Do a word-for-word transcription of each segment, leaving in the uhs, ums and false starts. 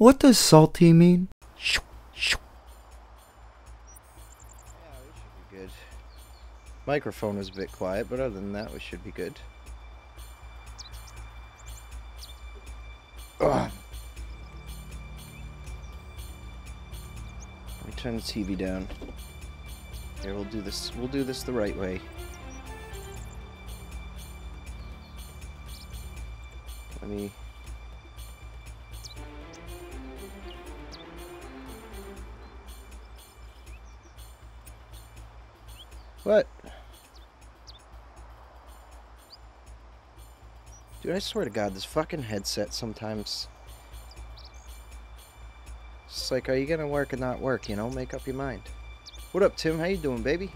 What does salty mean? Yeah, we should be good. Microphone was a bit quiet, but other than that, we should be good. Ugh. Let me turn the T V down. Here, we'll do this. We'll do this the right way. Let me. What? Dude, I swear to God, this fucking headset sometimes... It's like, are you gonna work or not work, you know? Make up your mind. What up, Tim? How you doing, baby?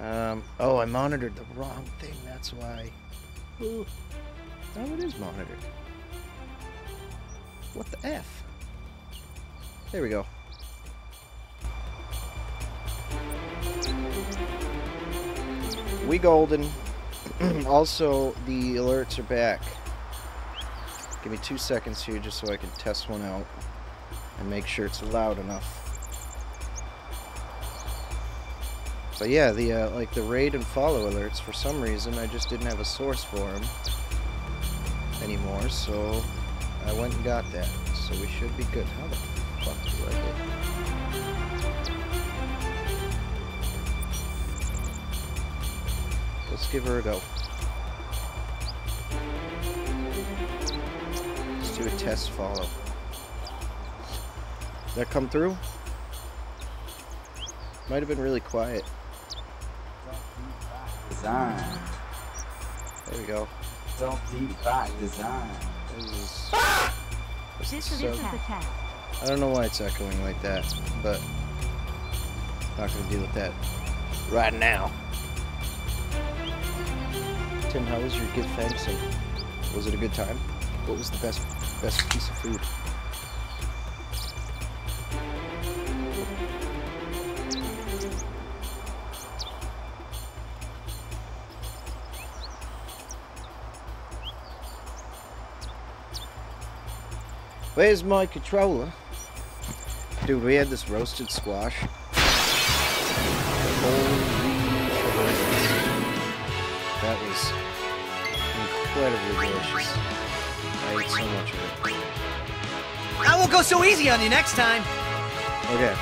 Um, oh, I monitored the wrong thing, that's why. Ooh. Oh, it is monitored. What the F? There we go. We golden. Also, the alerts are back. Give me two seconds here just so I can test one out and make sure it's loud enough. But yeah, the uh, like the raid and follow alerts, for some reason I just didn't have a source for them anymore, so I went and got that. So we should be good. How the fuck do I get? Let's give her a go. Let's do a test follow. Did that come through? Might have been really quiet. Design. There we go. Don't beat by design. This is. Ah! This is so, I don't know why it's echoing like that, but not gonna deal with that right now. Tim, how was your good Thanksgiving? Was it a good time? What was the best best piece of food? Where's my controller? Dude, we had this roasted squash. That was incredibly delicious. I ate so much of it. I won't go so easy on you next time! Okay.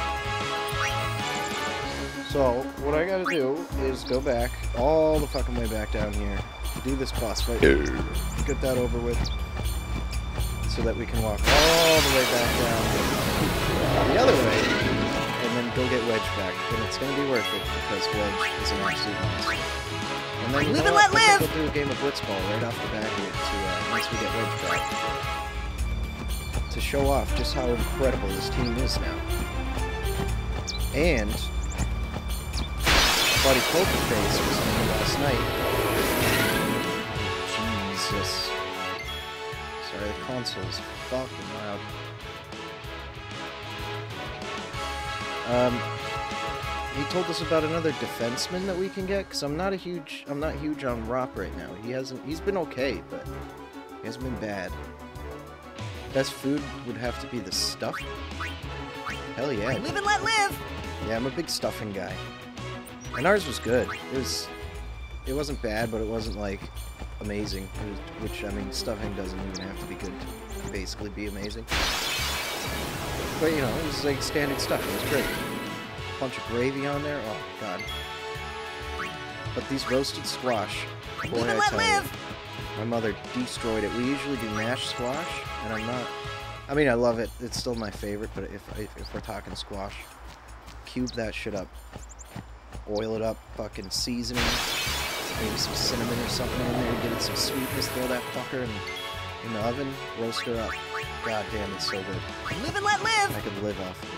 So, what I gotta do is go back, all the fucking way back down here, do this boss fight, get that over with, so that we can walk all the way back down the other way, and then go get Wedge back. And it's gonna be worth it, because Wedge is an absolute monster. And then, you live know, and let live! We'll do a game of Blitzball right off the back here to, uh, once we get Wedge back, to show off just how incredible this team is now. And Buddy Pokerface was on here last night. Jesus. Sorry, the console's fucking loud. Um... He told us about another defenseman that we can get, because I'm not a huge, I'm not huge on Rop right now. He hasn't, he's been okay, but he hasn't been bad. Best food would have to be the stuff. Hell yeah. Live and let live! Yeah, I'm a big stuffing guy. And ours was good. It was, it wasn't bad, but it wasn't, like, amazing. It was, which, I mean, stuffing doesn't even have to be good to basically be amazing. But, you know, it was, like, standard stuff. It was great. Bunch of gravy on there. Oh god. But these roasted squash, boy, I tell you, my mother destroyed it. We usually do mashed squash, and I'm not, I mean, I love it, it's still my favorite, but if, if, if we're talking squash, cube that shit up, oil it up, fucking seasoning, maybe some cinnamon or something in there, give it some sweetness, throw that fucker in, in the oven, roast her up. God damn, it's so good. Live and let live! I could live off of it.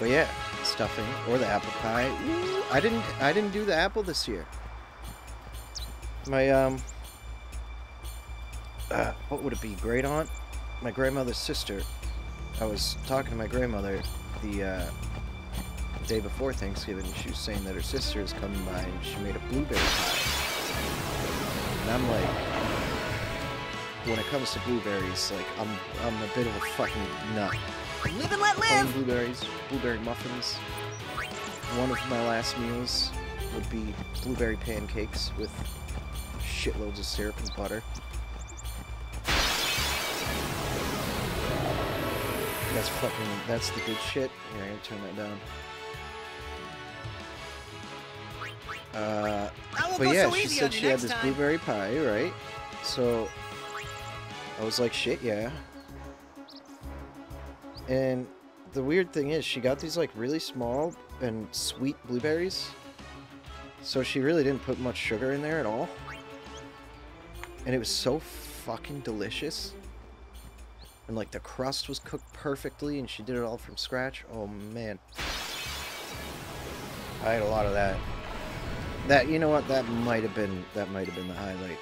But yeah, stuffing or the apple pie. Ooh, I didn't. I didn't do the apple this year. My um, uh, what would it be? Great aunt, my grandmother's sister. I was talking to my grandmother the uh, day before Thanksgiving, and she was saying that her sister is coming by, and she made a blueberry pie. And I'm like, when it comes to blueberries, like, I'm I'm a bit of a fucking nut. Live and let live! Plain blueberries, blueberry muffins. One of my last meals would be blueberry pancakes with shitloads of syrup and butter. That's fucking, that's the good shit. Here, I'm gonna turn that down. Uh, but yeah, she said she had this time. blueberry pie, right? So, I was like, shit, yeah. And the weird thing is, she got these, like, really small and sweet blueberries. So she really didn't put much sugar in there at all. And it was so fucking delicious. And, like, the crust was cooked perfectly, and she did it all from scratch. Oh, man. I had a lot of that. That, you know what, that might have been, that might have been the highlight,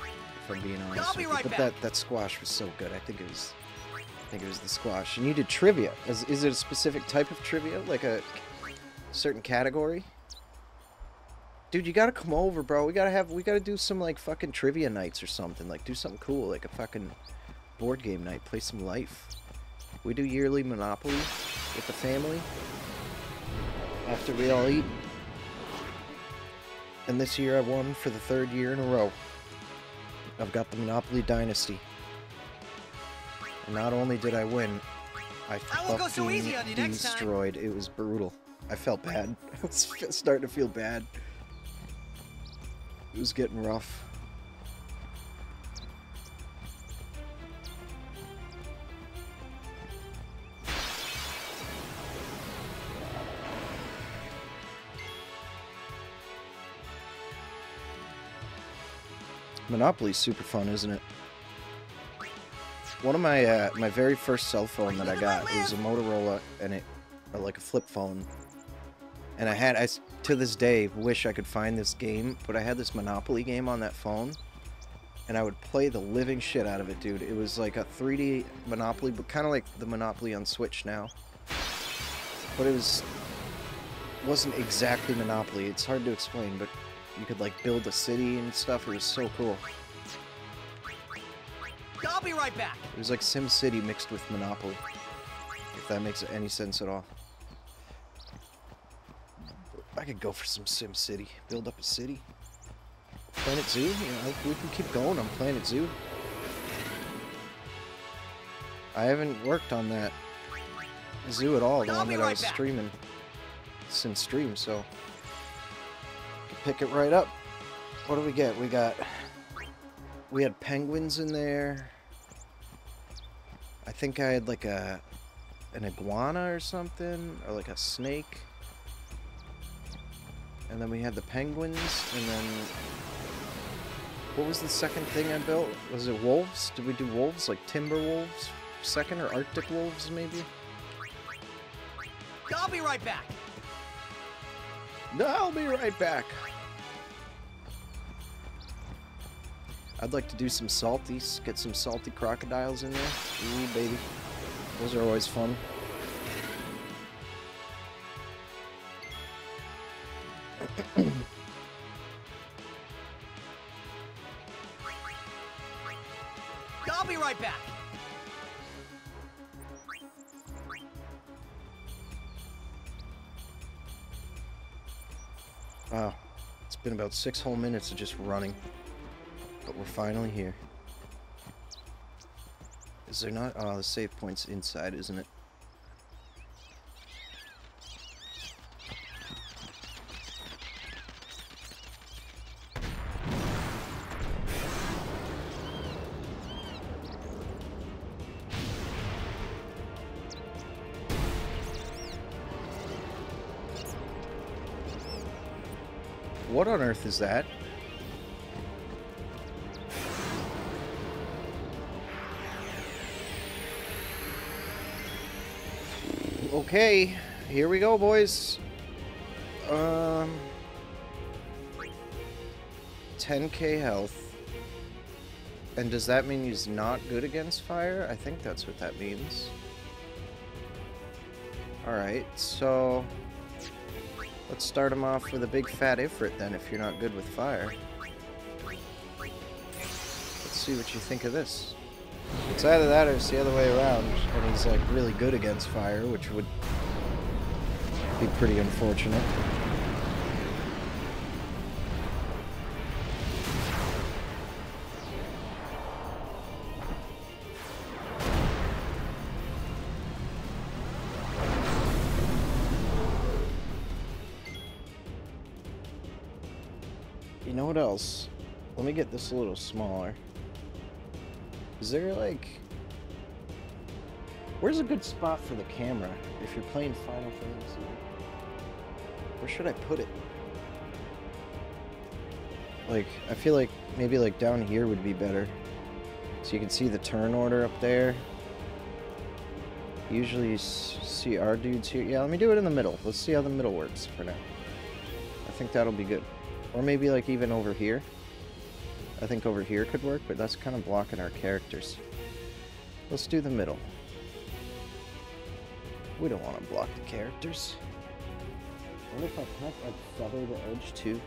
if I'm being honest I'll be with right you. But that, that squash was so good. I think it was, I think it was the squash. And you did trivia. Is, is it a specific type of trivia? Like a certain category? Dude, you gotta come over, bro. We gotta have, we gotta do some, like, fucking trivia nights or something. Like, do something cool, like a fucking board game night. Play some life. We do yearly Monopoly with the family after we all eat. And this year I won for the third year in a row. I've got the Monopoly Dynasty. And not only did I win, I fucking destroyed. It was brutal. I felt bad. I was starting to feel bad. It was getting rough. Monopoly's super fun, isn't it? One of my uh, my very first cell phone that I got, it was a Motorola, and it like a flip phone. And I had I to this day wish I could find this game, but I had this Monopoly game on that phone, and I would play the living shit out of it, dude. It was like a three D Monopoly, but kind of like the Monopoly on Switch now. But it was wasn't exactly Monopoly. It's hard to explain, but. You could, like, build a city and stuff. It was so cool. I'll be right back. It was like Sim City mixed with Monopoly. If that makes any sense at all. I could go for some Sim City. Build up a city. Planet Zoo? You know, we can keep going on Planet Zoo. I haven't worked on that zoo at all. The one that I was streaming since stream, so... Pick it right up. What do we get? We got... We had penguins in there. I think I had like a... An iguana or something. Or like a snake. And then we had the penguins. And then... What was the second thing I built? Was it wolves? Did we do wolves? Like timber wolves? Second or Arctic wolves maybe? I'll be right back. No, I'll be right back. I'd like to do some salties, get some salty crocodiles in there. Ooh, baby. Those are always fun. I'll be right back. Wow, it's been about six whole minutes of just running. But we're finally here. Is there not? Oh, the save point's inside, isn't it? What on earth is that? Okay, here we go, boys. Um, ten K health. And does that mean he's not good against fire? I think that's what that means. Alright, so... Let's start him off with a big fat Ifrit, then, if you're not good with fire. Let's see what you think of this. It's either that or it's the other way around, and he's like really good against fire, which would be pretty unfortunate. You know what else? Let me get this a little smaller. Is there like... where's a good spot for the camera if you're playing Final Fantasy? Where should I put it? Like, I feel like maybe like down here would be better. So you can see the turn order up there. Usually you see our dudes here. Yeah, let me do it in the middle. Let's see how the middle works for now. I think that'll be good. Or maybe like even over here. I think over here could work, but that's kind of blocking our characters. Let's do the middle. We don't want to block the characters. What if I kind of like feather the edge too?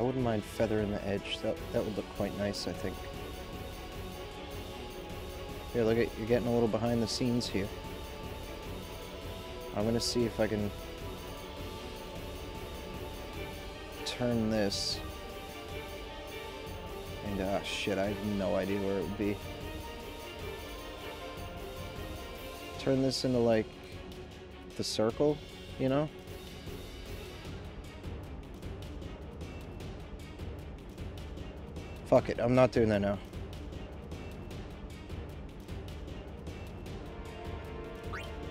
I wouldn't mind feathering the edge. That that would look quite nice, I think. Here, look at, you're getting a little behind the scenes here. I'm gonna see if I can turn this. And ah, shit, I have no idea where it would be. Turn this into, like, the circle, you know? Fuck it, I'm not doing that now.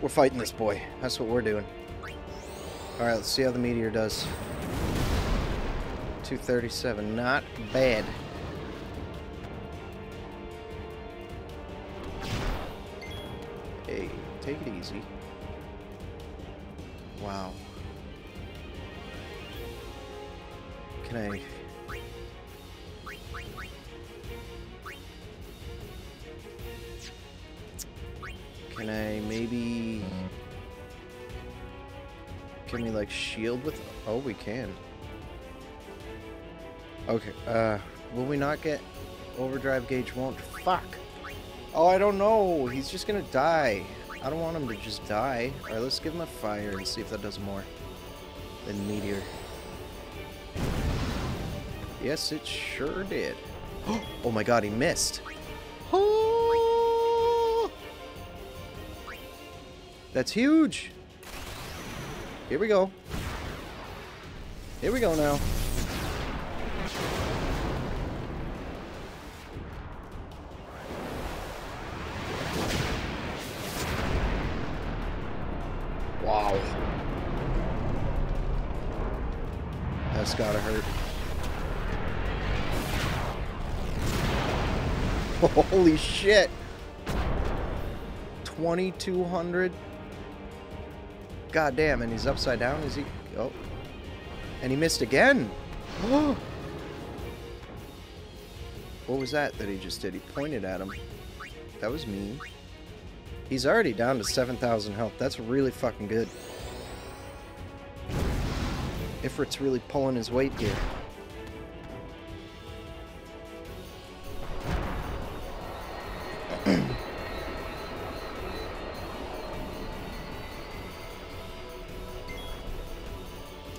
We're fighting this boy. That's what we're doing. Alright, let's see how the meteor does. two thirty-seven, not bad. Take it easy. Wow. Can I... Can I maybe... Can we like shield with... Oh, we can. Okay, uh... will we not get... Overdrive gauge won't... Fuck! Oh, I don't know! He's just gonna die. I don't want him to just die. Alright, let's give him a fire and see if that does more than meteor. Yes, it sure did. Oh my god, he missed. Oh! That's huge. Here we go. Here we go now. Gotta hurt. Holy shit! twenty-two hundred? God damn, and he's upside down? Is he? Oh. And he missed again! What was that that he just did? He pointed at him. That was mean. He's already down to seven thousand health. That's really fucking good. Ifrit's really pulling his weight here.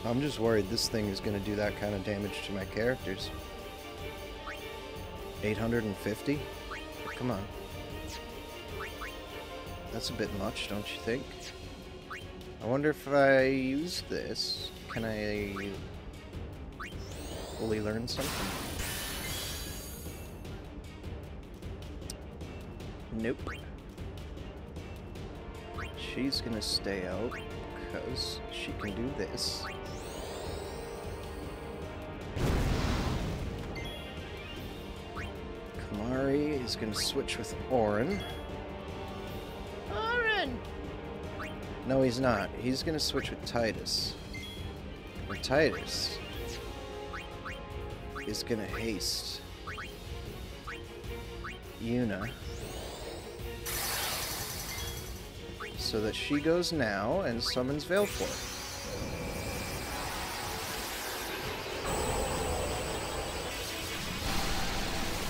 I'm just worried this thing is going to do that kind of damage to my characters. eight hundred fifty? Come on. That's a bit much, don't you think? I wonder if I use this... Can I fully learn something? Nope. She's gonna stay out because she can do this. Kamari is gonna switch with Orin. Orin! No, he's not. He's gonna switch with Titus. Titus is gonna haste Yuna so that she goes now and summons Veilforth.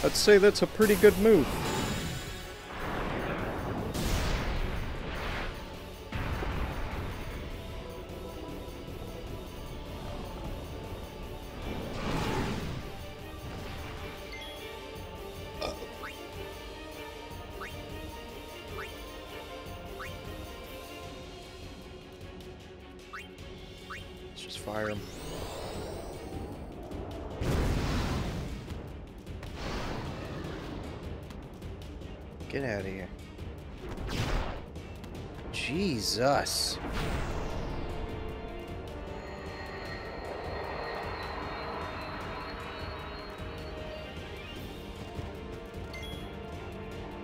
I'd say that's a pretty good move. Get out of here. Jesus.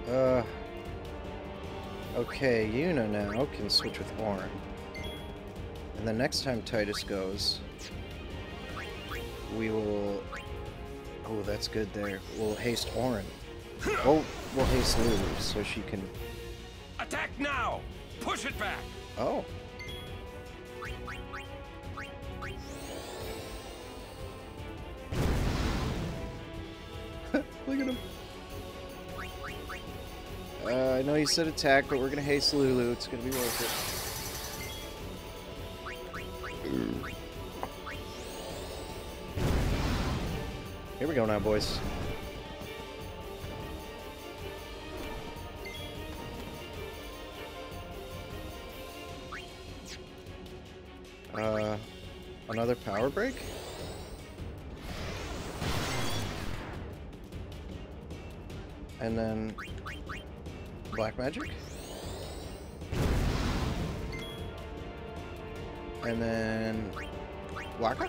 Uh. Okay, Yuna now can switch with Warren. And the next time Titus goes, we will. Oh, that's good there. We'll haste Orin. Oh, we'll haste Lulu so she can attack now. Push it back. Oh. Look at him. Uh, I know you said attack, but we're gonna haste Lulu. It's gonna be worth it. Mm. Here we go now, boys. Uh, another power break? And then black magic? And then Waka?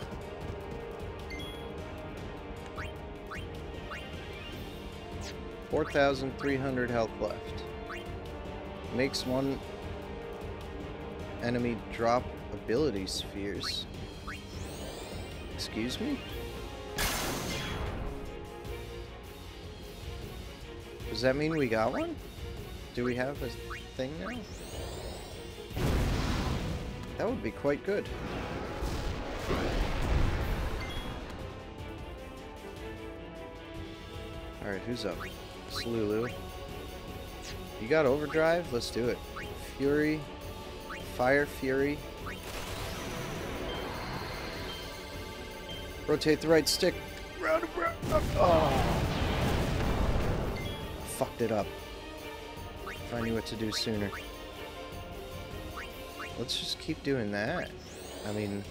four thousand three hundred health left. Makes one enemy drop ability spheres. Excuse me? Does that mean we got one? Do we have a thing now? That would be quite good. Alright, who's up? It's Lulu. You got overdrive? Let's do it. Fury. Fire Fury. Rotate the right stick. Round and round. Oh. Fucked it up. If I knew what to do sooner. Let's just keep doing that. I mean,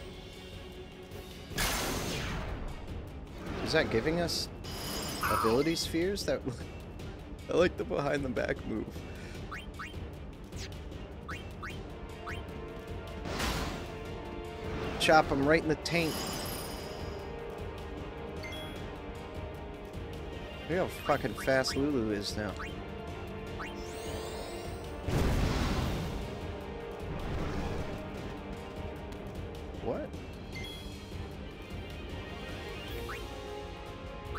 is that giving us ability spheres? That I like the behind the back move. Chop him right in the taint. Look how fucking fast Lulu is now. What?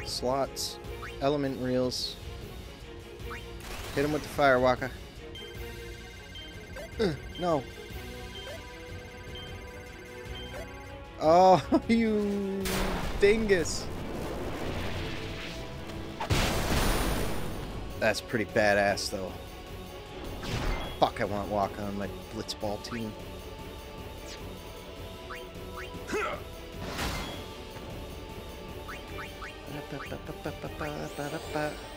Slots. Element reels. Hit him with the fire, Waka. Uh, no. Oh, you dingus. That's pretty badass, though. Fuck, I want Waka on my Blitzball team.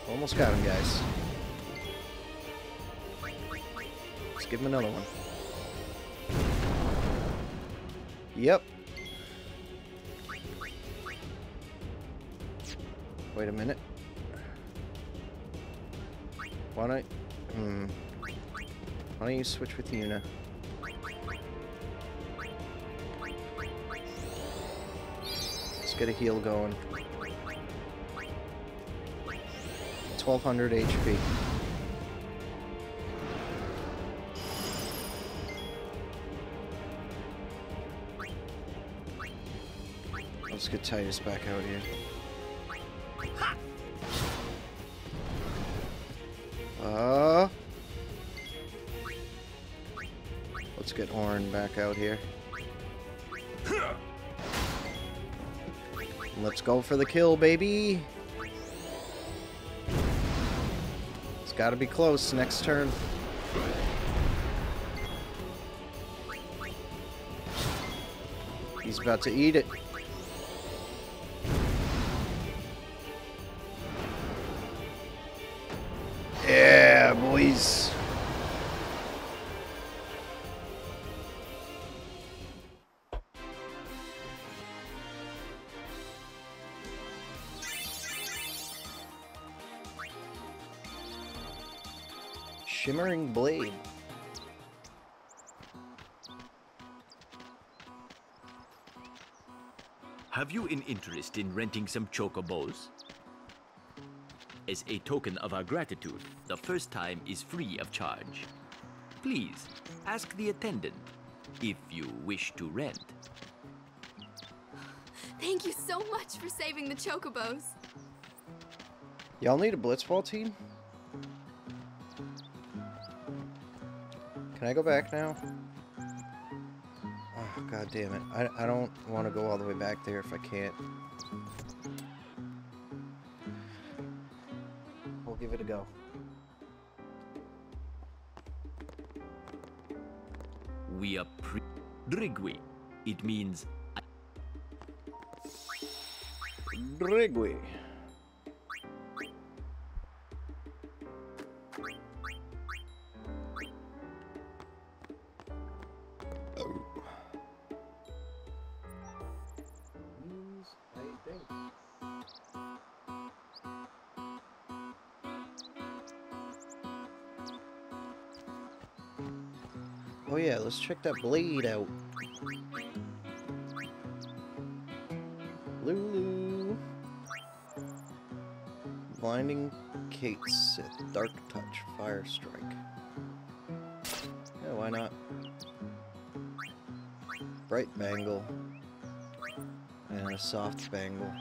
Almost got him, guys. Let's give him another one. Yep. Wait a minute. Why don't I, hmm. Why don't you switch with Yuna? Let's get a heal going. twelve hundred H P. Let's get Titus back out here. Uh, let's get Orin back out here. Let's go for the kill, baby. Gotta be close next turn. He's about to eat it. Yeah, boys. Shimmering blade. Have you an interest in renting some chocobos? As a token of our gratitude, the first time is free of charge. Please ask the attendant if you wish to rent. Thank you so much for saving the chocobos. Y'all need a Blitzball team? Can I go back now? Oh, God damn it. I, I don't want to go all the way back there if I can't. We'll give it a go. We are pre... Drigwi. It means... Drigwi. Oh yeah, let's check that blade out. Lulu. Blinding Kate Sith, Dark Touch, Fire Strike. Yeah, why not? Bright Bangle. And a soft bangle.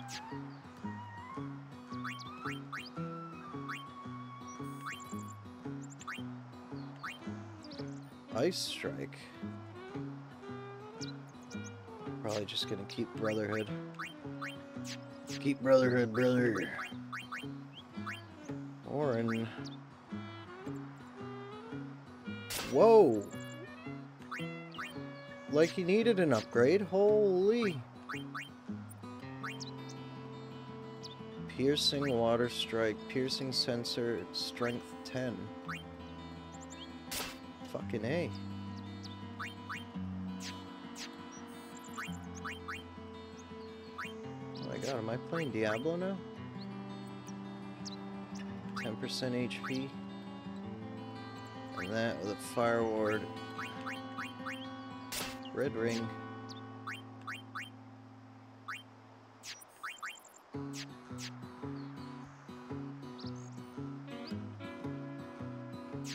Ice Strike. Probably just gonna keep Brotherhood. Keep Brotherhood, brother. Orin. Whoa! Like he needed an upgrade. Holy! Piercing Water Strike. Piercing Sensor. Strength ten. Fucking A. Oh my god, am I playing Diablo now? ten percent H P. And that with a Fire Ward. Red Ring.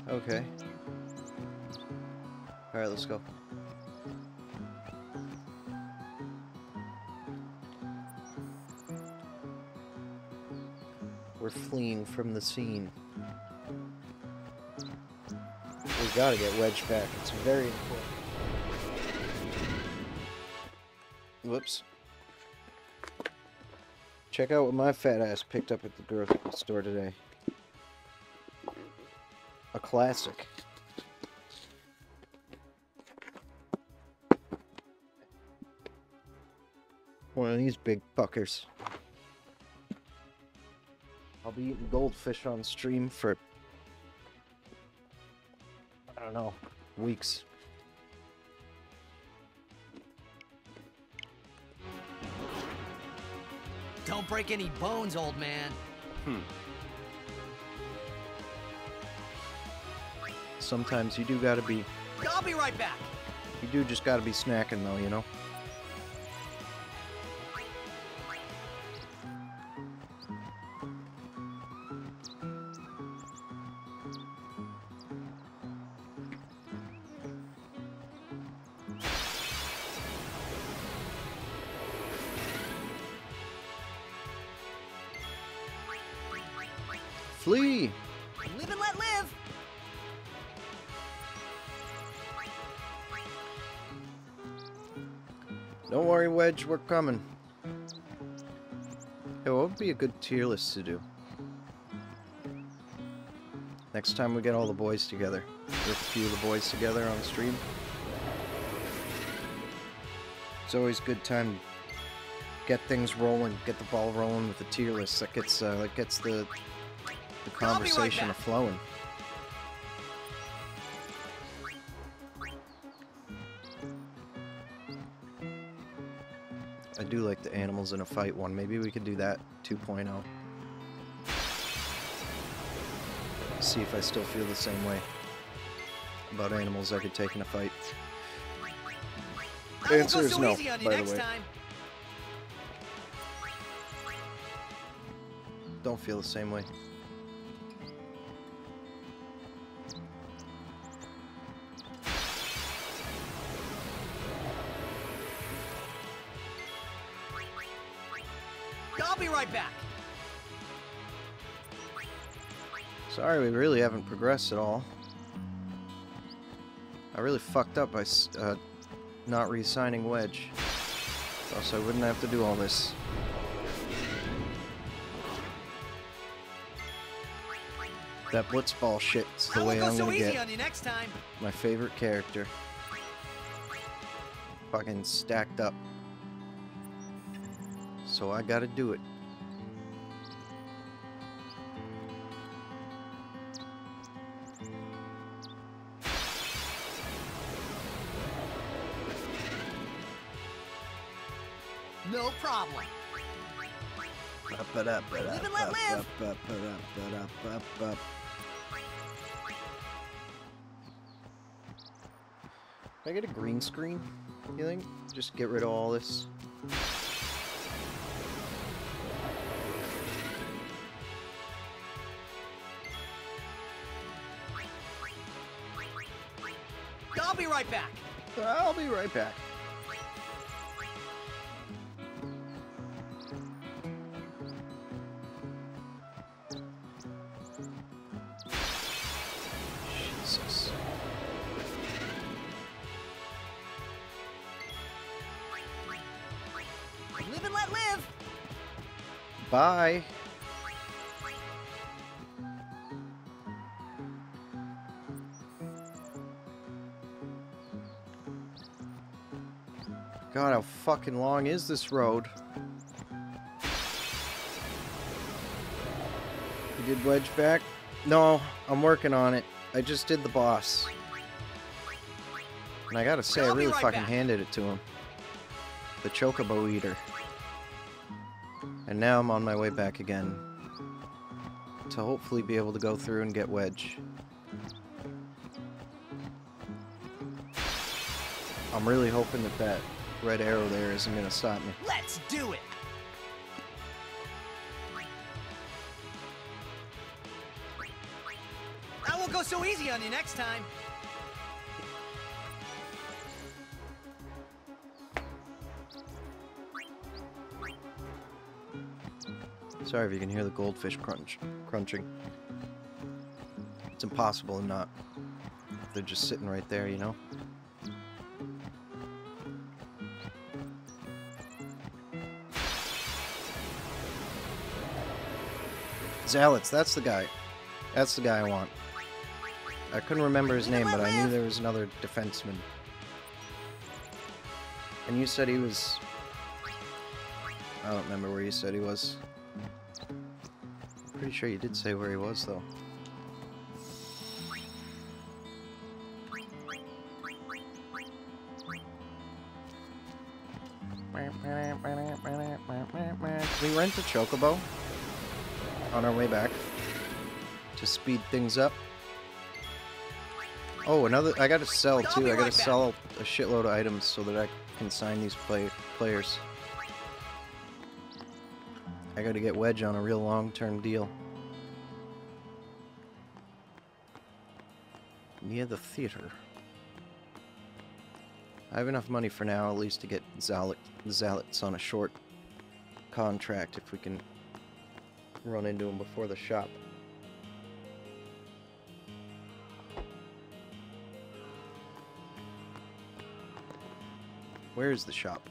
Okay. Alright, let's go. We're fleeing from the scene. We gotta get Wedge back. It's very important. Whoops. Check out what my fat ass picked up at the grocery store today. A classic. One of these big fuckers. I'll be eating goldfish on stream for, I don't know, weeks. Don't break any bones, old man. Hmm. Sometimes you do gotta be... I'll be right back! You do just gotta be snacking though, you know? Flee! Live and let live! Don't worry, Wedge, we're coming. It would be a good tier list to do. Next time we get all the boys together. Get a few of the boys together on stream. It's always a good time to get things rolling, get the ball rolling with the tier list. That gets, uh, that gets the, the conversation right flowing. I do like the animals in a fight one. Maybe we could do that two point oh. See if I still feel the same way about animals I could take in a fight. The answer is no, by the way. Don't feel the same way. I'll be right back. Sorry, we really haven't progressed at all. I really fucked up by uh, not re-signing Wedge. Also, I wouldn't have to do all this. That Blitzball shit is the way I'm gonna get my favorite character. Fucking stacked up. So I gotta do it. No problem. Live and let live. Can I get a green screen, you think? Just get rid of all this. I'll be right back. I'll be right back. Bye. God, how fucking long is this road? You did Wedge back? No, I'm working on it. I just did the boss. And I gotta say, I really fucking handed it to him. The Chocobo Eater. And now I'm on my way back again to hopefully be able to go through and get Wedge. I'm really hoping that that red arrow there isn't going to stop me. Let's do it! I won't go so easy on you next time. Sorry if you can hear the goldfish crunch, crunching. It's impossible to not. They're just sitting right there, you know? Zalitz, that's the guy. That's the guy I want. I couldn't remember his name, but I knew there was another defenseman. And you said he was... I don't remember where you said he was. Pretty sure you did say where he was, though. Can we rent a Chocobo on our way back to speed things up? Oh, another. I gotta sell too. I gotta sell a shitload of items so that I can sign these play players. I gotta get Wedge on a real long-term deal. Near the theater. I have enough money for now, at least, to get Zalitz, Zalitz on a short contract if we can run into him before the shop. Where is the shop?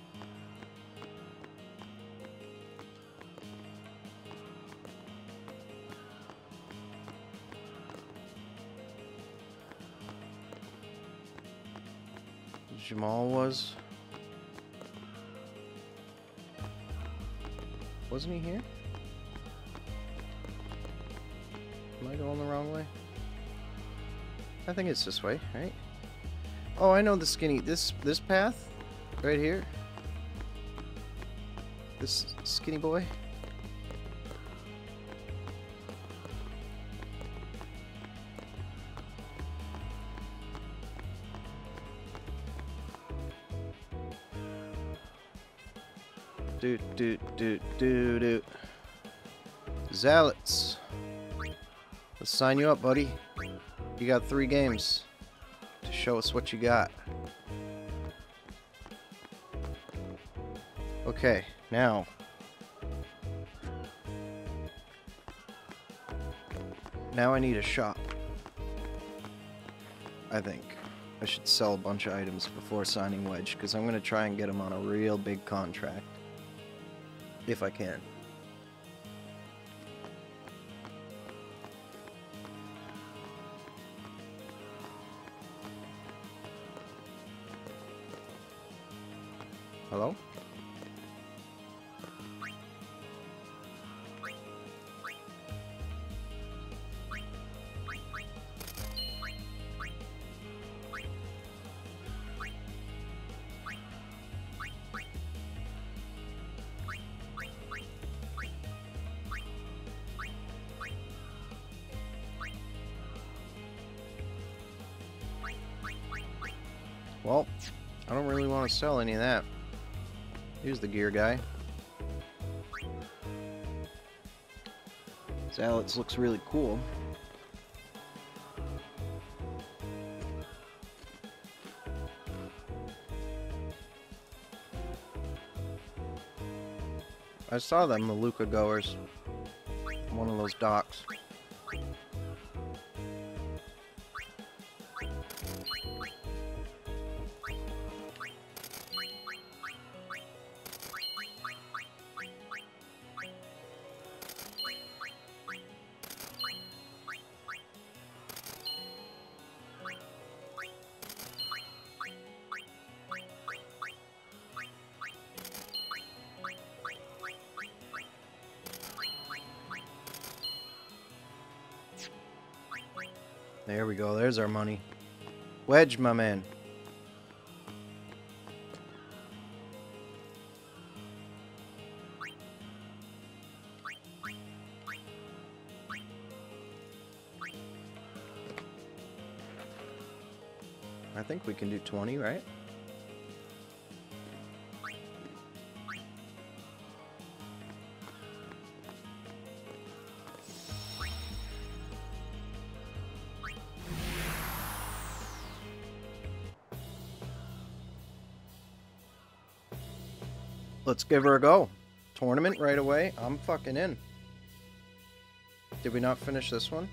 Jamal was. Wasn't he here? Am I going the wrong way? I think it's this way, right? Oh, I know the skinny, this this path right here. This skinny boy. Doot doot doot doot doot. Zealots. Let's sign you up, buddy. You got three games to show us what you got. Okay, now. Now I need a shop. I think. I should sell a bunch of items before signing Wedge, because I'm going to try and get him on a real big contract. If I can. Hello? Well, I don't really want to sell any of that. Here's the gear guy. Zealots looks really cool. I saw them, the Luca goers. One of those docks. There we go, there's our money. Wedge, my man. I think we can do twenty, right? Let's give her a go. Tournament right away. I'm fucking in. Did we not finish this one?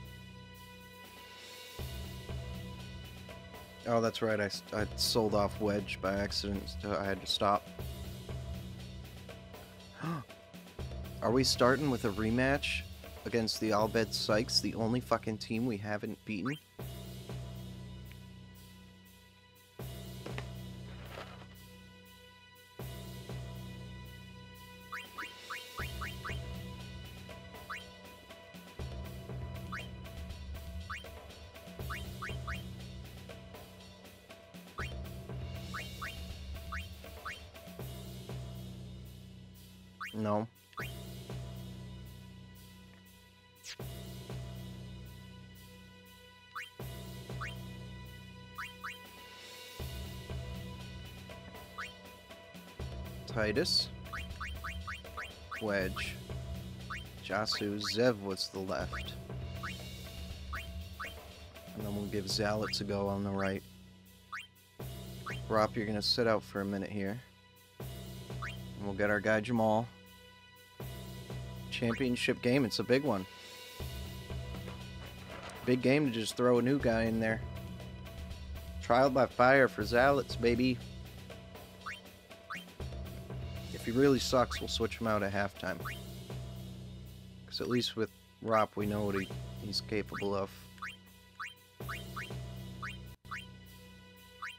Oh, that's right. I, I sold off Wedge by accident. I had to stop. Are we starting with a rematch against the Al Bhed Psyches, the only fucking team we haven't beaten? No. Titus. Wedge. Jasu. Zev was the left. And then we'll give Zealots a go on the right. Rob, you're going to sit out for a minute here. And we'll get our guy Jamal. Championship game, it's a big one. Big game to just throw a new guy in there. Trial by fire for Zealots, baby. If he really sucks, we'll switch him out at halftime. Because at least with Rop, we know what he, he's capable of.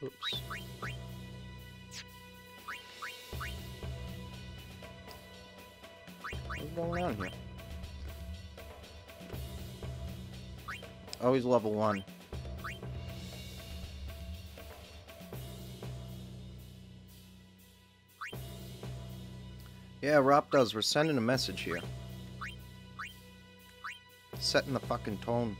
Oops. going on here? Oh, he's level one. Yeah, Rob does. We're sending a message here. Setting the fucking tone.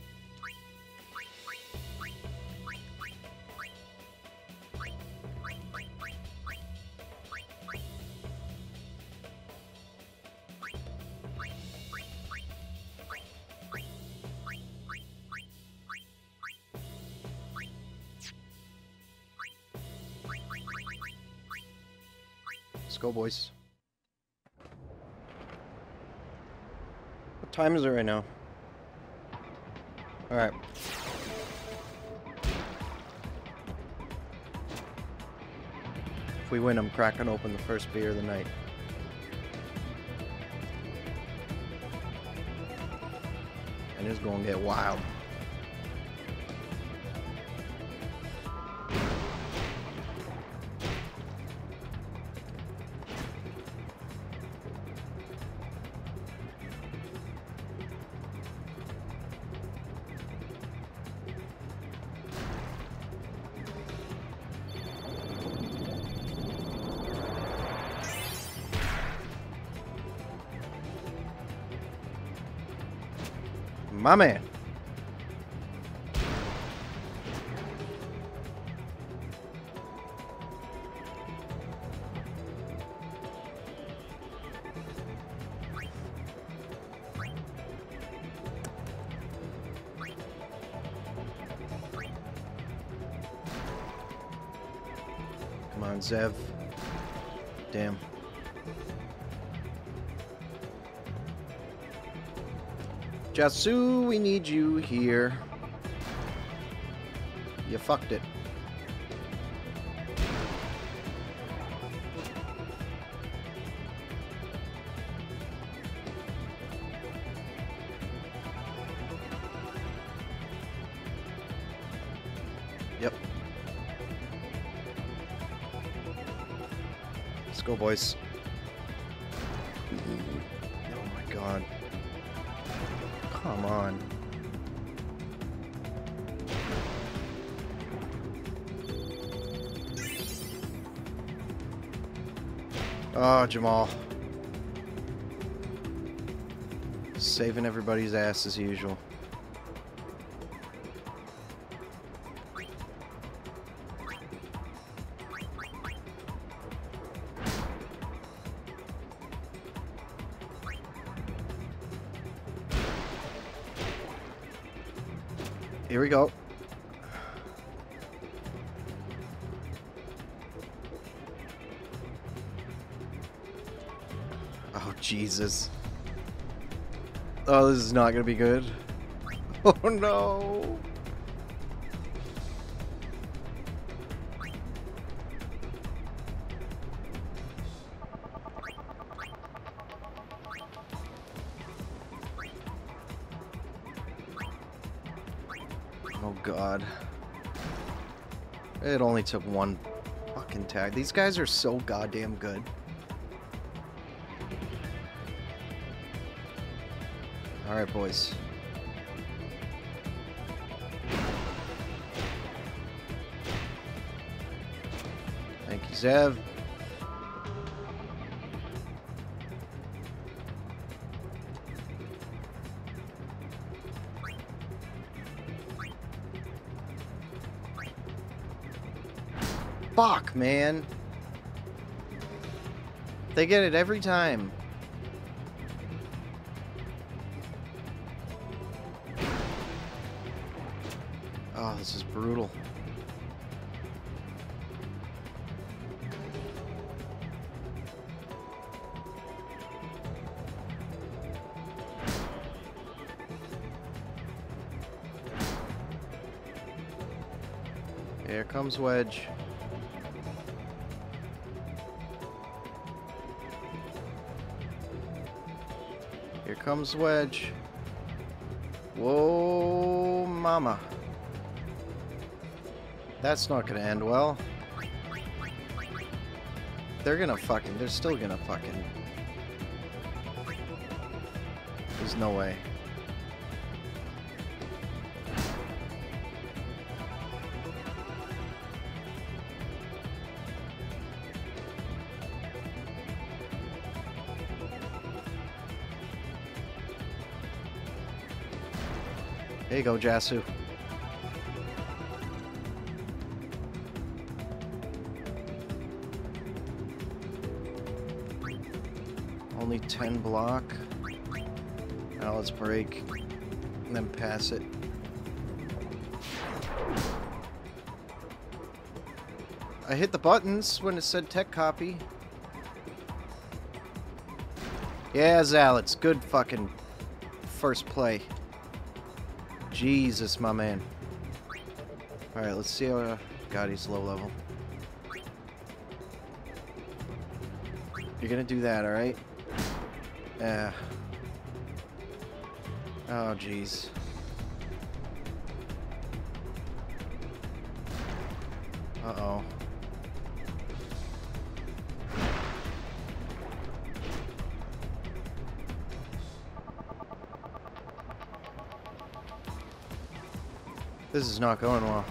Let's go, boys. What time is it right now? All right. If we win, I'm cracking open the first beer of the night. And it's gonna get wild. My man. Come on, Zev. Damn. Jasu, we need you here. You fucked it. Yep. Let's go, boys. Oh, Jamal. Saving everybody's ass as usual. Here we go. Jesus. Oh, this is not gonna be good. Oh no. Oh God. It only took one fucking tag. These guys are so goddamn good. All right, boys. Thank you, Zev. Fuck, man. They get it every time. Oh, this is brutal. Here comes Wedge. Here comes Wedge. Whoa, mama. That's not gonna end well. They're gonna fucking, they're still gonna fucking. There's no way. There you go, Jasu. Only ten block. Now let's break and then pass it. I hit the buttons when it said tech copy. Yeah, Zal, it's good fucking first play. Jesus, my man. Alright, let's see how... Uh, God, he's low level. You're gonna do that, alright? Yeah. Oh, jeez. Uh-oh. This is not going well.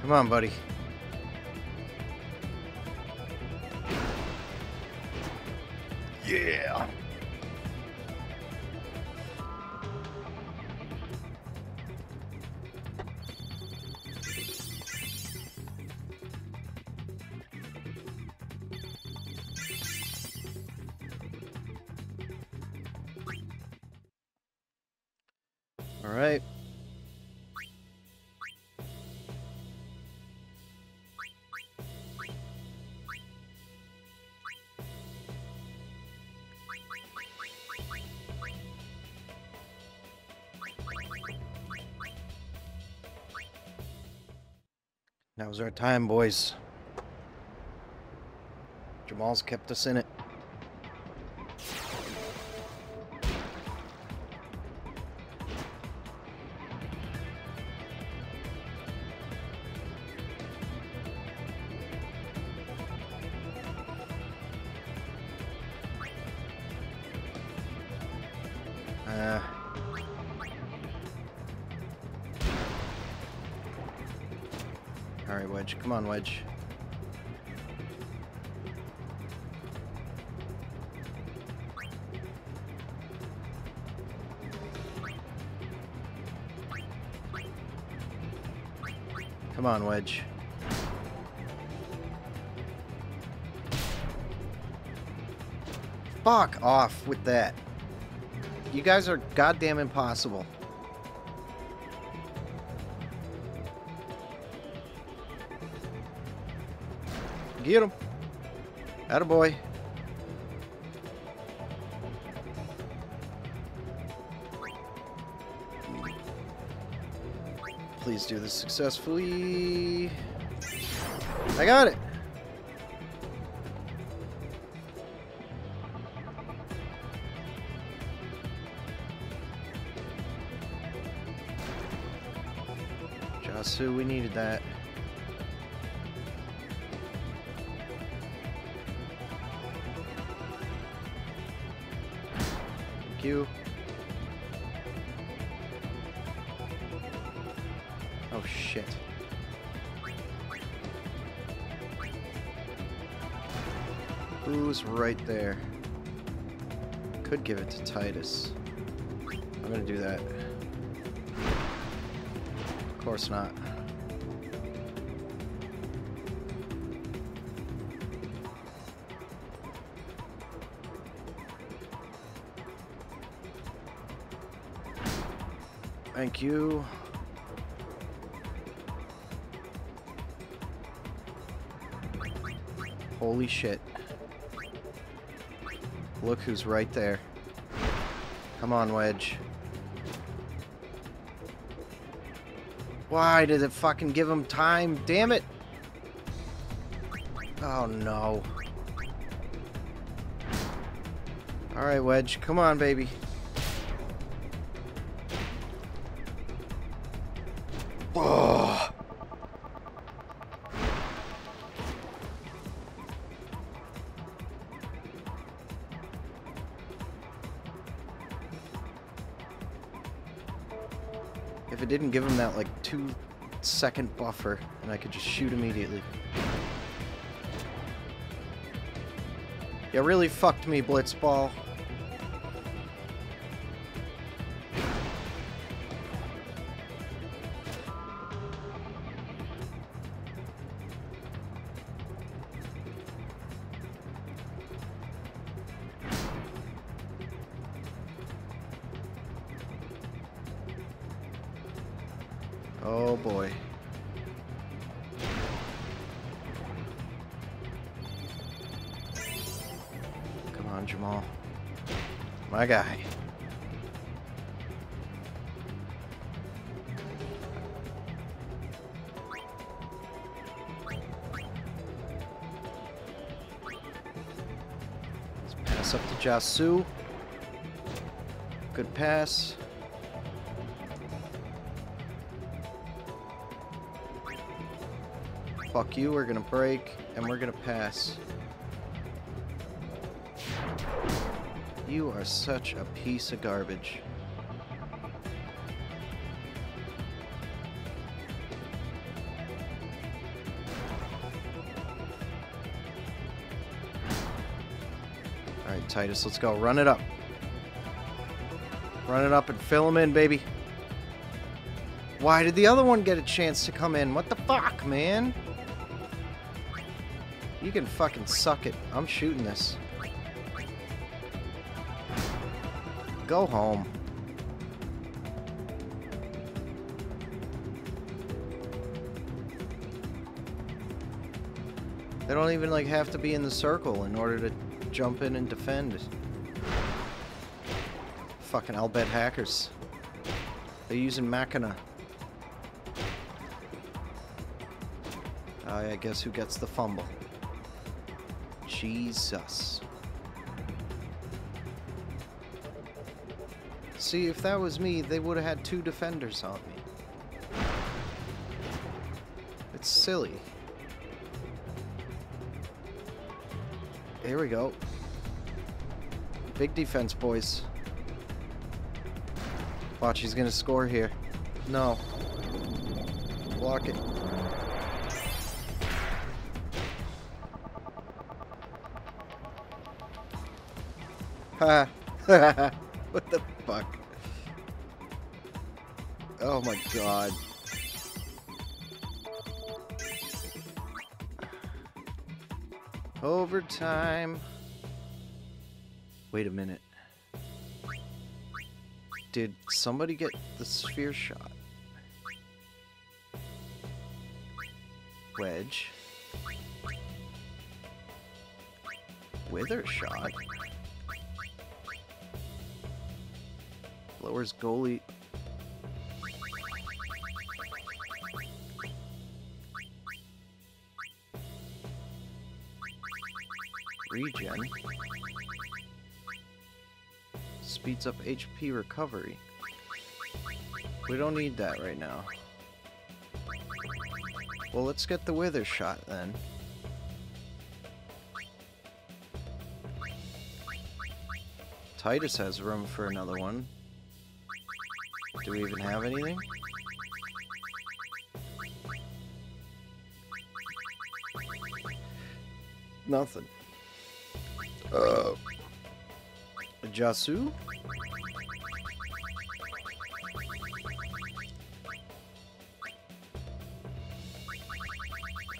Come on, buddy. Yeah. That was our time, boys. Jamal's kept us in it. Come on, Wedge. Come on, Wedge. Fuck off with that. You guys are goddamn impossible. Get him. Attaboy. Please do this successfully. I got it. Jasu, we needed that. You. Oh shit. Who's right there? Could give it to Titus. I'm gonna do that. Of course not. Thank you. Holy shit. Look who's right there. Come on, Wedge. Why did it fucking give him time? Damn it! Oh no. Alright, Wedge. Come on, baby. Ugh. If it didn't give him that, like, two second buffer, and I could just shoot immediately. You really fucked me, Blitzball. Oh boy. Come on, Jamal. My guy. Let's pass up to Jasu. Good pass. Fuck you, we're gonna break, and we're gonna pass. You are such a piece of garbage. Alright, Titus, let's go. Run it up. Run it up and fill him in, baby. Why did the other one get a chance to come in? What the fuck, man? You can fucking suck it. I'm shooting this. Go home. They don't even, like, have to be in the circle in order to jump in and defend. Fucking Al Bhed hackers. They're using Machina. I guess who gets the fumble? Jesus. See, if that was me, they would have had two defenders on me. It's silly. Here we go. Big defense, boys. Watch, he's gonna score here. No. Block it. Ha! What the fuck? Oh my god. Overtime. Wait a minute. Did somebody get the sphere shot? Wedge. Wither shot. Lowers goalie. Regen. Speeds up H P recovery. We don't need that right now. Well, let's get the Wither shot then. Titus has room for another one. Do we even have anything? Nothing. Uh. Jasu?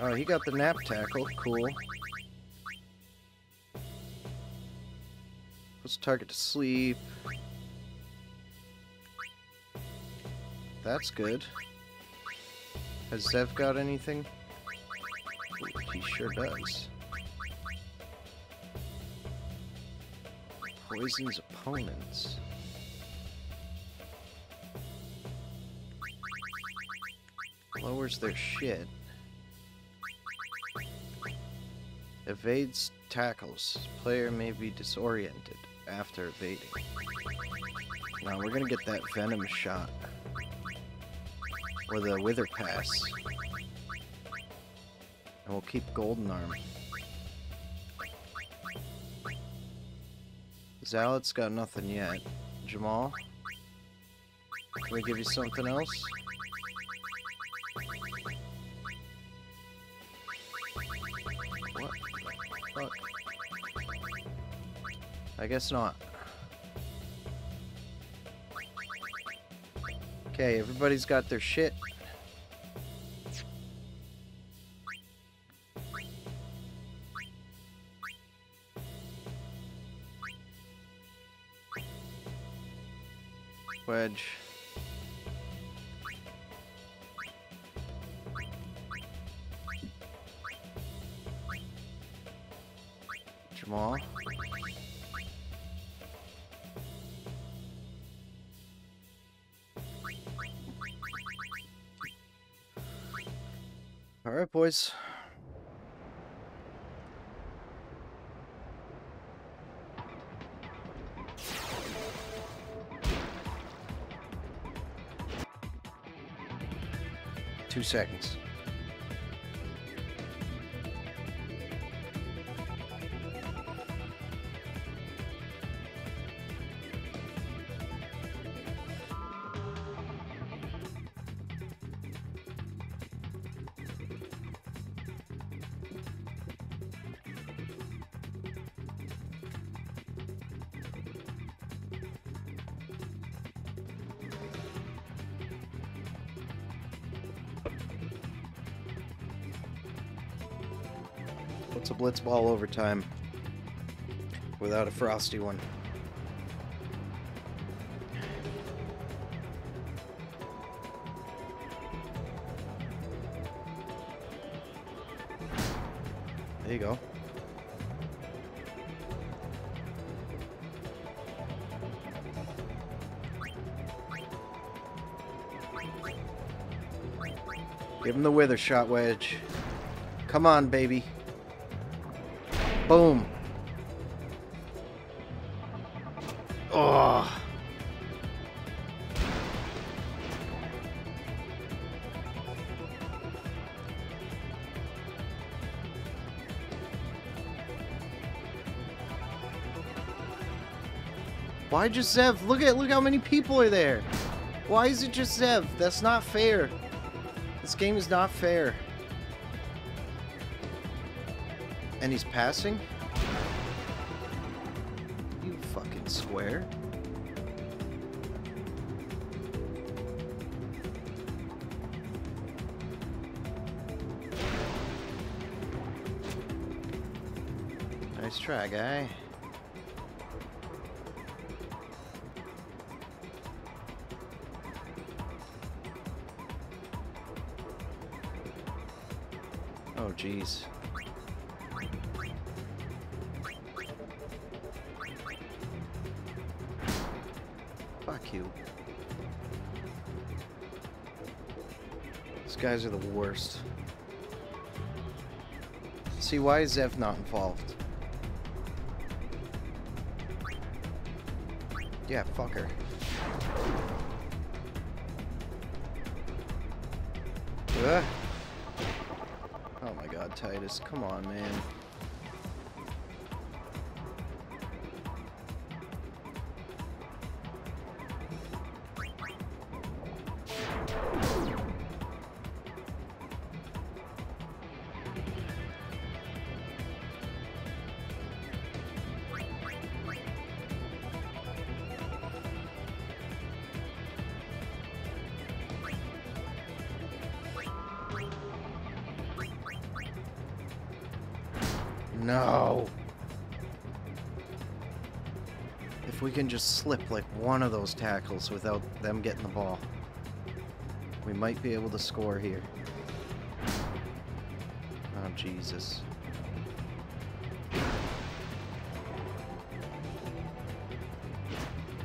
Oh, he got the nap tackle. Cool. Let's target to sleep. That's good. Has Zev got anything? Ooh, he sure does. Poisons opponents. Lowers their shit. Evades tackles. Player may be disoriented after evading. Now we're gonna get that Venom shot. or the Wither Pass. And we'll keep Golden Arm. Zalet's got nothing yet. Jamal? Can we give you something else? What the fuck? I guess not. Okay, everybody's got their shit. Wedge. Jamal. All right, boys. Two seconds. It's a Blitzball overtime without a frosty one. There you go. Give him the Wither Shot, Wedge. Come on, baby. Boom. Oh. Why just Zev? Look at look how many people are there. Why is it just Zev? That's not fair. This game is not fair. And he's passing? You fucking square. Nice try, guy. Oh, jeez. These guys are the worst. See, why is Zev not involved? Yeah, fuck her. Ugh. Oh my god, Titus, come on, man. No. If we can just slip like one of those tackles without them getting the ball, we might be able to score here. Oh, Jesus.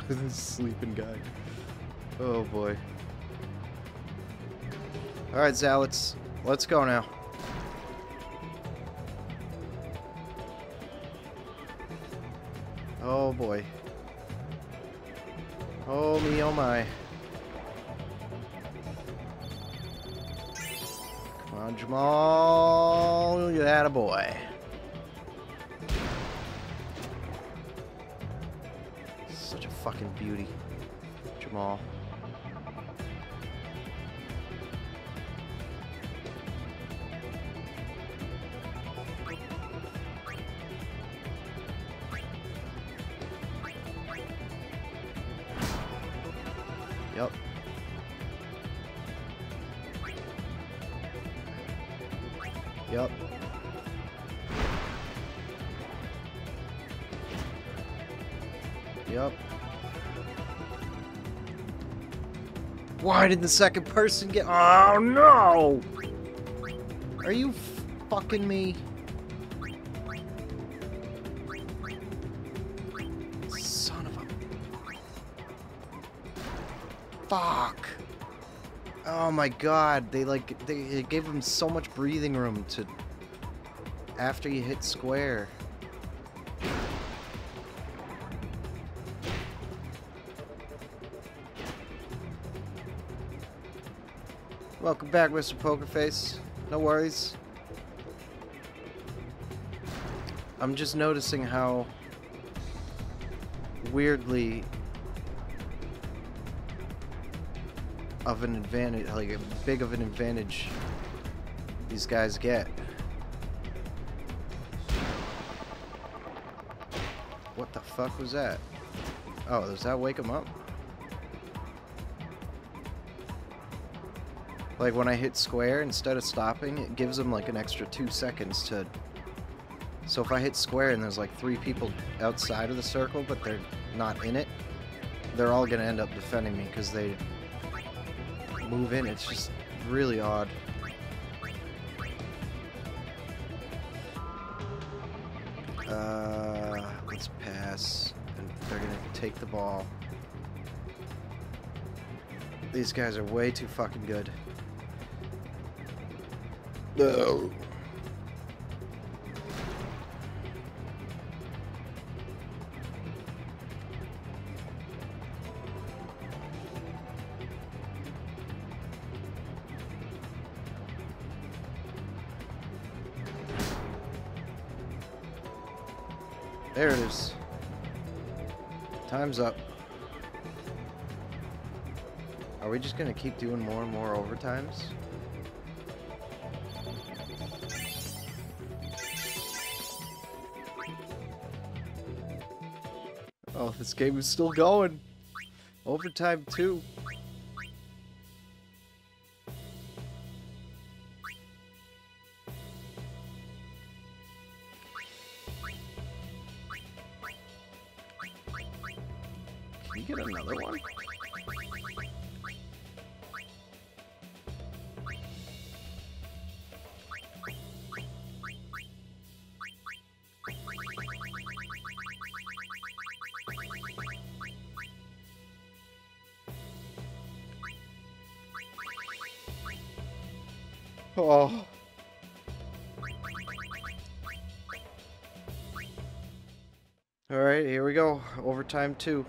This sleeping guy. Oh, boy. All right, Zalets. Let's go now. Oh boy. Oh me, oh my. on, Jamal. You had a boy. Such a fucking beauty, Jamal. Yep. Yep. Yep. Why did the second person get? Oh no! Are you fucking me? Son of a fuck! Oh my god! They like they it gave him so much breathing room to. After you hit square. Welcome back, Mister Pokerface. No worries. I'm just noticing how weirdly of an advantage, like a big of an advantage these guys get. What the fuck was that? Oh, does that wake him up? Like when I hit square, instead of stopping, it gives them like an extra two seconds to... So if I hit square and there's like three people outside of the circle, but they're not in it, they're all gonna end up defending me because they move in. It's just really odd. Uh, let's pass, and they're gonna take the ball. These guys are way too fucking good. No. There it is. Time's up. Are we just gonna keep doing more and more overtimes? Oh, this game is still going. Overtime two. Can you get another one? Oh. All right, here we go. Overtime two.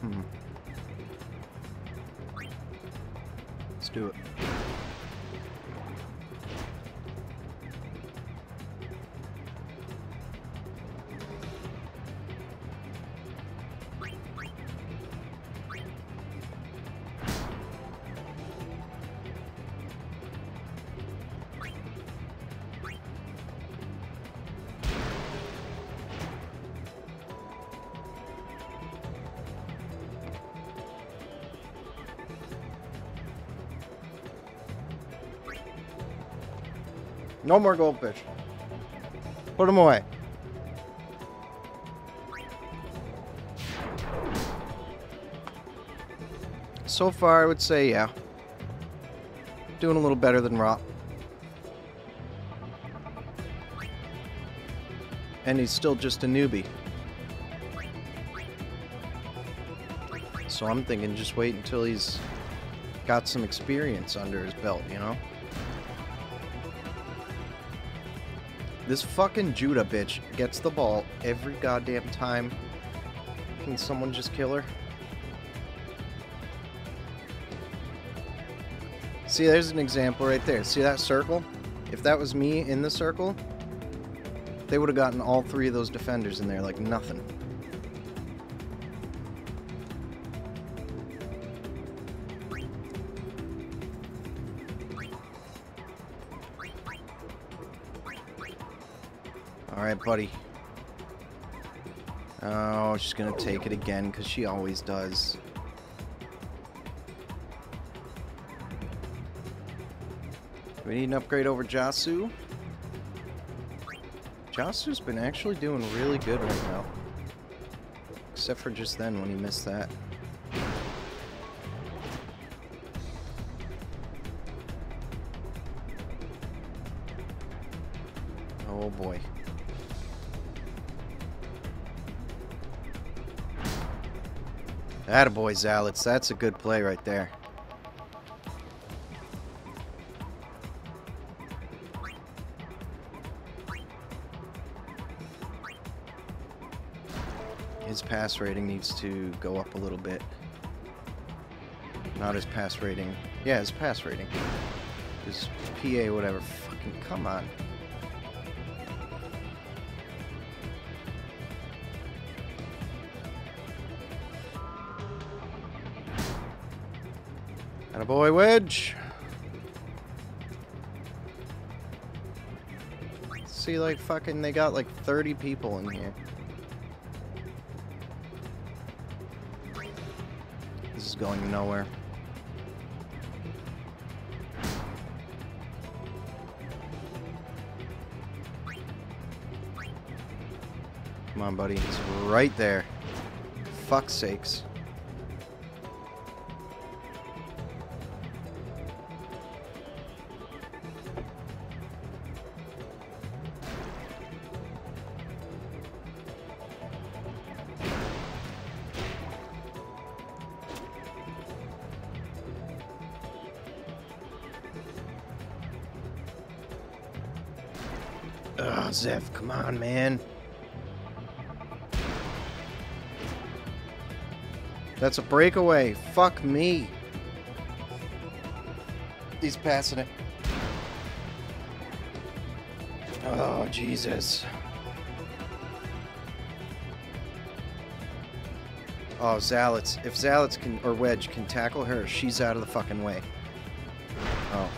Hmm. Let's do it. No more goldfish. Put them away. So far, I would say, yeah. Doing a little better than Rob. and he's still just a newbie. So I'm thinking just wait until he's got some experience under his belt, you know? This fucking Judah bitch gets the ball every goddamn time. Can someone just kill her? See, there's an example right there. See that circle? If that was me in the circle, they would have gotten all three of those defenders in there like nothing. Alright, buddy. Oh, she's gonna take it again, because she always does. We need an upgrade over Jasu. Jasu's been actually doing really good right now. Except for just then when he missed that. Oh boy. Attaboy, Zalitz. That's a good play right there. His pass rating needs to go up a little bit. Not his pass rating. Yeah, his pass rating. His P A, whatever. Fucking come on. Attaboy, wedge. See, like, fucking, they got like thirty people in here. This is going nowhere. Come on, buddy. He's right there. Fuck's sakes. Zeph, come on, man. That's a breakaway. Fuck me. He's passing it. Oh, Jesus. Oh, Zalitz. If Zalitz can, or Wedge can tackle her, she's out of the fucking way. Oh.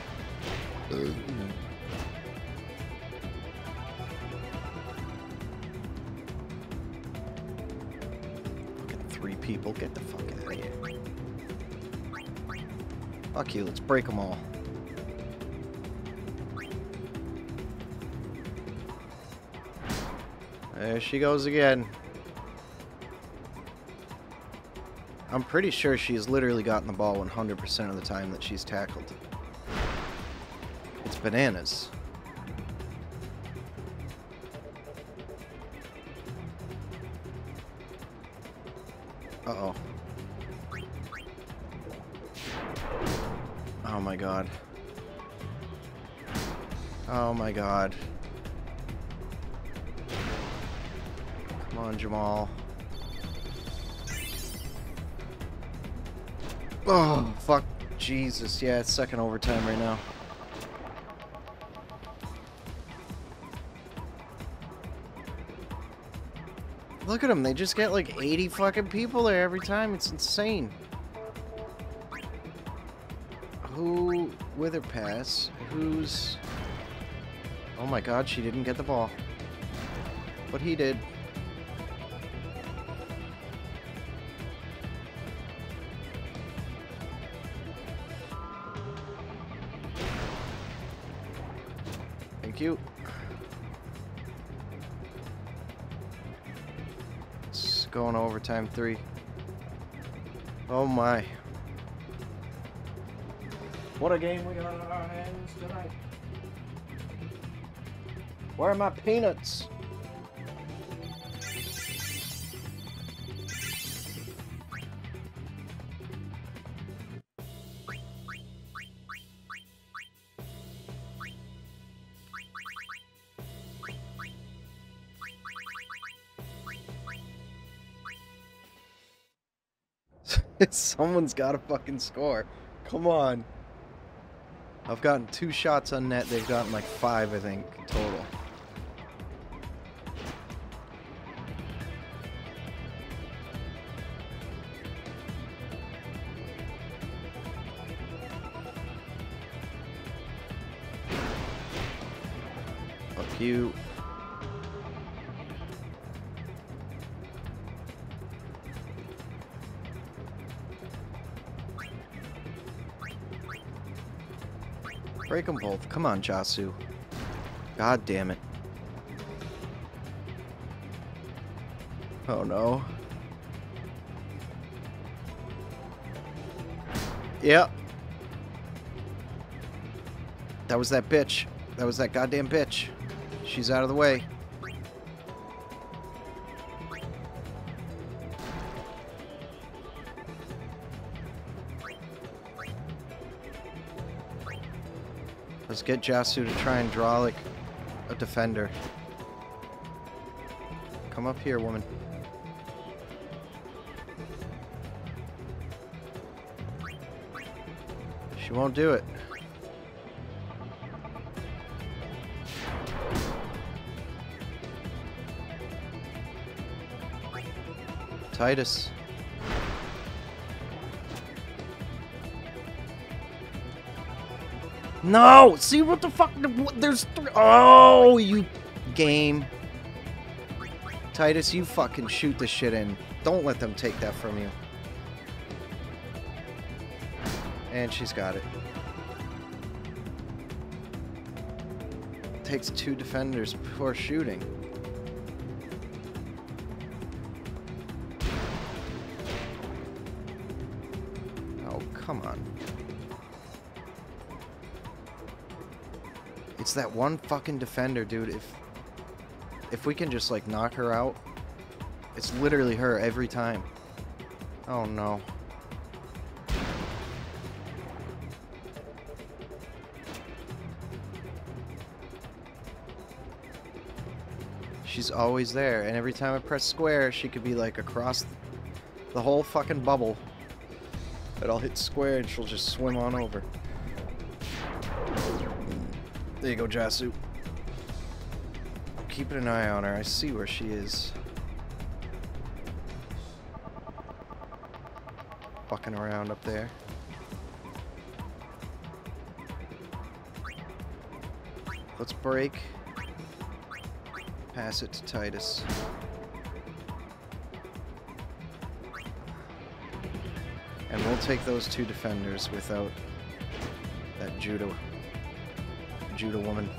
People, get the fuck out of here. Fuck you, let's break them all. There she goes again. I'm pretty sure she's literally gotten the ball one hundred percent of the time that she's tackled. It's bananas. Uh-oh. Oh my god. Oh my god. Come on, Jamal. Oh, fuck. Jesus. Yeah, it's second overtime right now. Look at them, they just get like eighty fucking people there every time. It's insane. Who wither pass? Who's... Oh my god, she didn't get the ball. But he did. Thank you. Going overtime three. Oh my. What a game we got on our hands tonight. Where are my peanuts? Someone's got to fucking score. Come on. I've gotten two shots on net. They've gotten like five, I think, total. Fuck you. Break them both. Come on, Jasu. God damn it. Oh no. Yep. That was that bitch. That was that goddamn bitch. She's out of the way. Let's get Jasu to try and draw, like, a defender. Come up here, woman. She won't do it. Titus. No! See what the fuck? There's three. Oh, you game. Titus, you fucking shoot the shit in. Don't let them take that from you. And she's got it. Takes two defenders before shooting. Oh, come on. It's that one fucking defender, dude. If if we can just, like, knock her out, it's literally her every time. Oh, no. She's always there, and every time I press square, she could be, like, across the whole fucking bubble. But I'll hit square, and she'll just swim on over. There you go, Jasu. I'm keeping an eye on her. I see where she is. Fucking around up there. Let's break. Pass it to Titus. And we'll take those two defenders without that judo. Judah woman.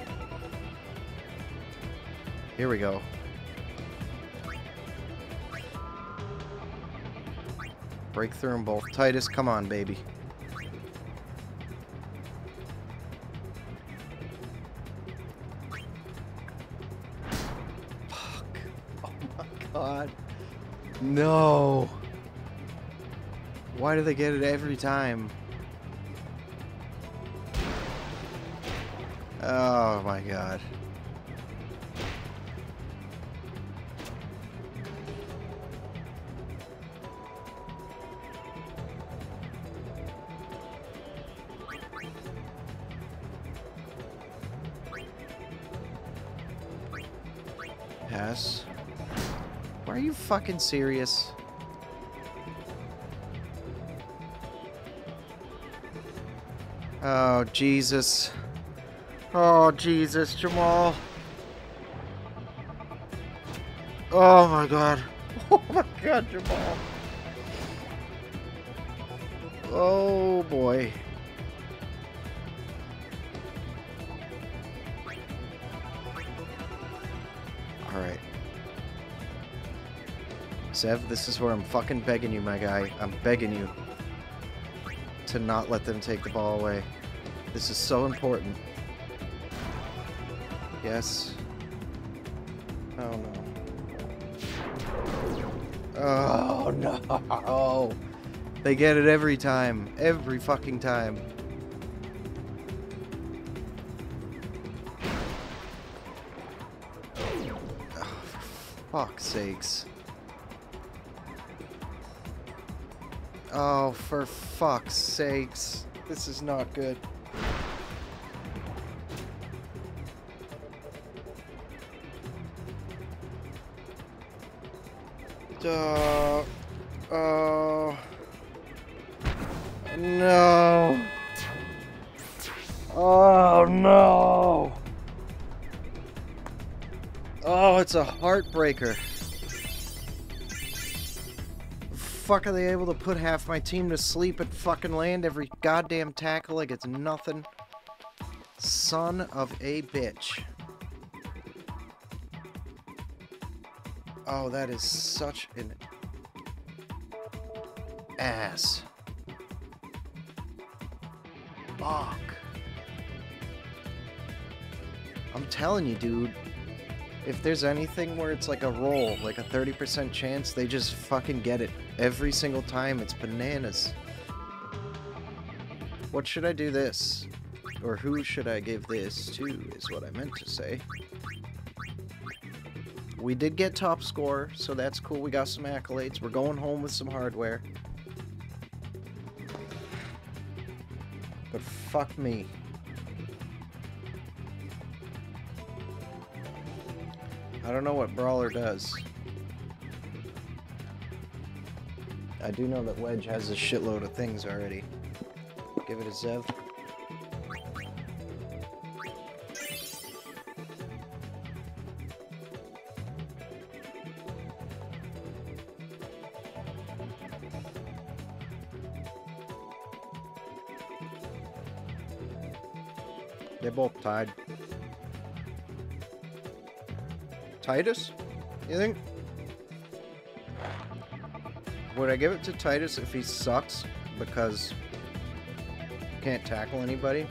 Here we go. Break through them both. Titus, come on, baby. Fuck. Oh my god. No. Why do they get it every time? Oh my god. Pass. Are you fucking serious? Oh, Jesus. Oh, Jesus, Jamal. Oh, my God. Oh, my God, Jamal. Oh, boy. All right. Zev, this is where I'm fucking begging you, my guy. I'm begging you to not let them take the ball away. This is so important. Yes. Oh no. Oh no. They get it every time. Every fucking time. Oh, for fuck's sakes. Oh, for fuck's sakes. This is not good. Uh, oh. No. Oh, no. Oh, it's a heartbreaker. Fuck, are they able to put half my team to sleep and fucking land every goddamn tackle like it's nothing? Son of a bitch. Oh, that is such an ass. Fuck. I'm telling you, dude. If there's anything where it's like a roll, like a thirty percent chance, they just fucking get it. Every single time, it's bananas. What should I do this? Or who should I give this to, is what I meant to say. We did get top score, so that's cool. We got some accolades. We're going home with some hardware. But fuck me. I don't know what Brawler does. I do know that Wedge has a shitload of things already. Give it a Zev. They're both tied. Titus? You think? Would I give it to Titus if he sucks because he can't tackle anybody?